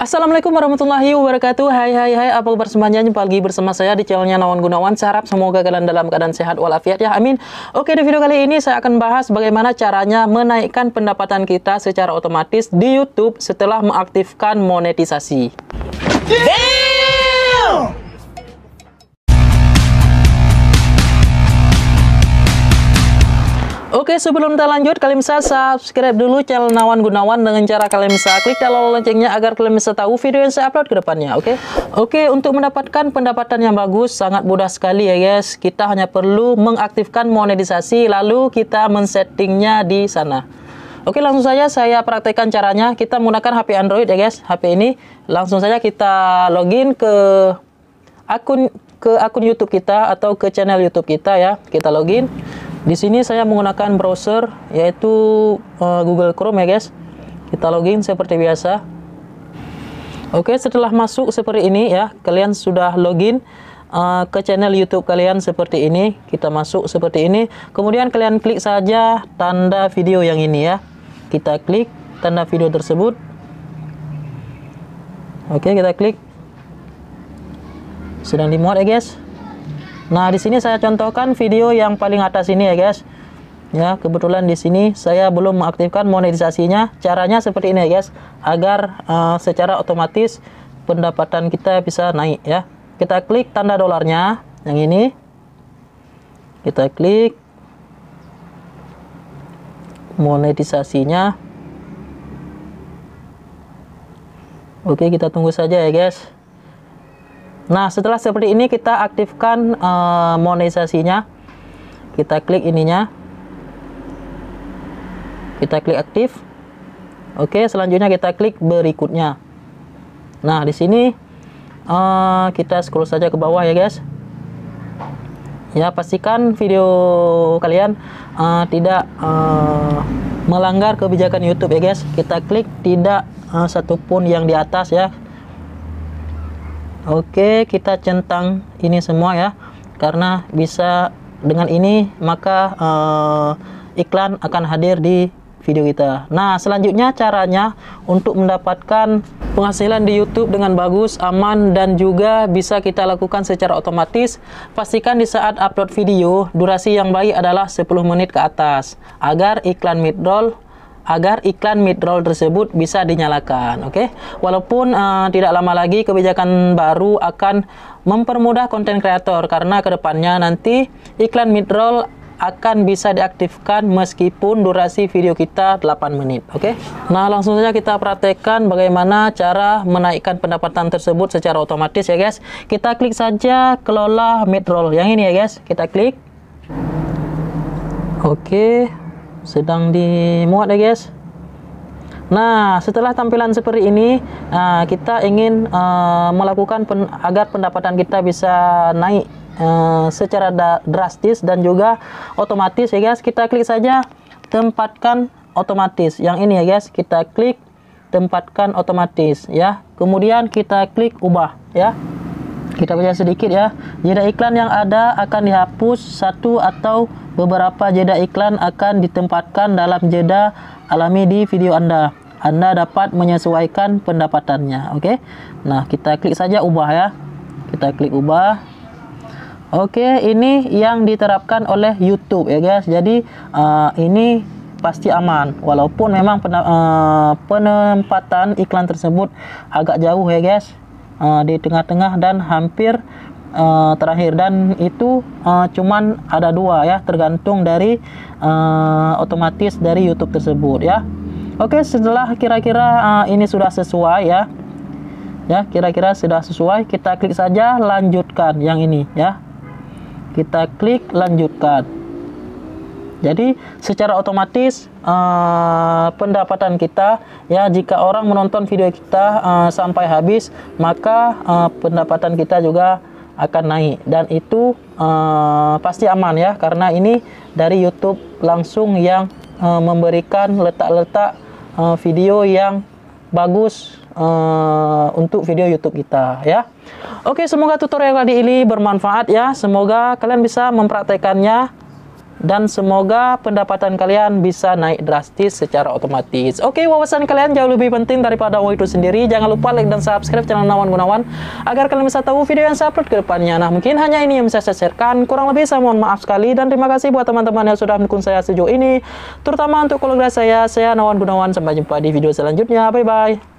Assalamualaikum warahmatullahi wabarakatuh. Hai, apa kabar semuanya? Jumpa lagi bersama saya di channelnya Nawan Gunawan. Saya harap semoga kalian dalam keadaan sehat walafiat ya, amin. Oke, di video kali ini saya akan bahas bagaimana caranya menaikkan pendapatan kita secara otomatis di YouTube setelah mengaktifkan monetisasi. Damn! Oke, sebelum kita lanjut, kalian bisa subscribe dulu channel Nawan Gunawan dengan cara kalian bisa klik tombol loncengnya agar kalian bisa tahu video yang saya upload ke depannya, oke? Oke, untuk mendapatkan pendapatan yang bagus sangat mudah sekali ya guys. Kita hanya perlu mengaktifkan monetisasi lalu kita men-settingnya di sana. Oke, langsung saja saya praktekkan caranya. Kita menggunakan HP Android ya guys, HP ini. Langsung saja kita login ke akun YouTube kita atau ke channel YouTube kita ya. Kita login. Di sini saya menggunakan browser yaitu Google Chrome ya guys. Kita login seperti biasa. Oke, setelah masuk seperti ini ya, kalian sudah login ke channel YouTube kalian seperti ini. Kita masuk seperti ini. Kemudian kalian klik saja tanda video yang ini ya. Kita klik tanda video tersebut. Oke, kita klik. Sedang dimuat ya guys. Nah, di sini saya contohkan video yang paling atas ini ya guys. Ya, kebetulan di sini saya belum mengaktifkan monetisasinya. Caranya seperti ini ya guys, agar secara otomatis pendapatan kita bisa naik ya. Kita klik tanda dolarnya yang ini. Kita klik monetisasinya. Oke, kita tunggu saja ya guys. Nah, setelah seperti ini kita aktifkan monetisasinya. Kita klik ininya. Kita klik aktif. Oke, selanjutnya kita klik berikutnya. Nah, di sini kita scroll saja ke bawah ya guys. Ya, pastikan video kalian tidak melanggar kebijakan YouTube ya guys. Kita klik tidak satupun yang di atas ya. Oke, kita centang ini semua ya, karena bisa dengan ini maka iklan akan hadir di video kita. Nah, selanjutnya caranya untuk mendapatkan penghasilan di YouTube dengan bagus, aman, dan juga bisa kita lakukan secara otomatis. Pastikan di saat upload video, durasi yang baik adalah 10 menit ke atas, agar iklan mid-roll tersebut bisa dinyalakan, oke? Walaupun tidak lama lagi kebijakan baru akan mempermudah konten kreator, karena kedepannya nanti iklan mid-roll akan bisa diaktifkan meskipun durasi video kita 8 menit, oke? Nah, langsung saja kita praktekkan bagaimana cara menaikkan pendapatan tersebut secara otomatis ya guys. Kita klik saja kelola mid-roll yang ini ya guys. Kita klik. Oke, sedang dimuat ya guys. Nah, setelah tampilan seperti ini, kita ingin melakukan agar pendapatan kita bisa naik secara drastis dan juga otomatis ya guys. Kita klik saja tempatkan otomatis yang ini ya guys. Kita klik tempatkan otomatis ya, kemudian kita klik ubah ya. Kita baca sedikit ya. Jeda iklan yang ada akan dihapus, satu atau beberapa jeda iklan akan ditempatkan dalam jeda alami di video Anda. Anda dapat menyesuaikan pendapatannya, oke? Nah, kita klik saja ubah ya. Kita klik ubah. Oke, ini yang diterapkan oleh YouTube ya guys. Jadi ini pasti aman, walaupun memang penempatan iklan tersebut agak jauh ya guys. Di tengah-tengah dan hampir terakhir, dan itu cuman ada dua ya, tergantung dari otomatis dari YouTube tersebut ya. Oke, setelah kira-kira ini sudah sesuai ya, kira-kira sudah sesuai, kita klik saja lanjutkan yang ini ya. Kita klik lanjutkan. Jadi secara otomatis pendapatan kita ya, jika orang menonton video kita sampai habis, maka pendapatan kita juga akan naik, dan itu pasti aman ya, karena ini dari YouTube langsung yang memberikan letak-letak video yang bagus untuk video YouTube kita ya. Oke, semoga tutorial kali ini bermanfaat ya. Semoga kalian bisa mempraktekannya Dan semoga pendapatan kalian bisa naik drastis secara otomatis. Oke, wawasan kalian jauh lebih penting daripada uang itu sendiri. Jangan lupa like dan subscribe channel Nawan Gunawan agar kalian bisa tahu video yang saya upload ke depannya. Nah, mungkin hanya ini yang bisa saya sharekan. Kurang lebih saya mohon maaf sekali. Dan terima kasih buat teman-teman yang sudah mendukung saya sejauh ini. Terutama untuk keluarga saya Nawan Gunawan. Sampai jumpa di video selanjutnya. Bye-bye.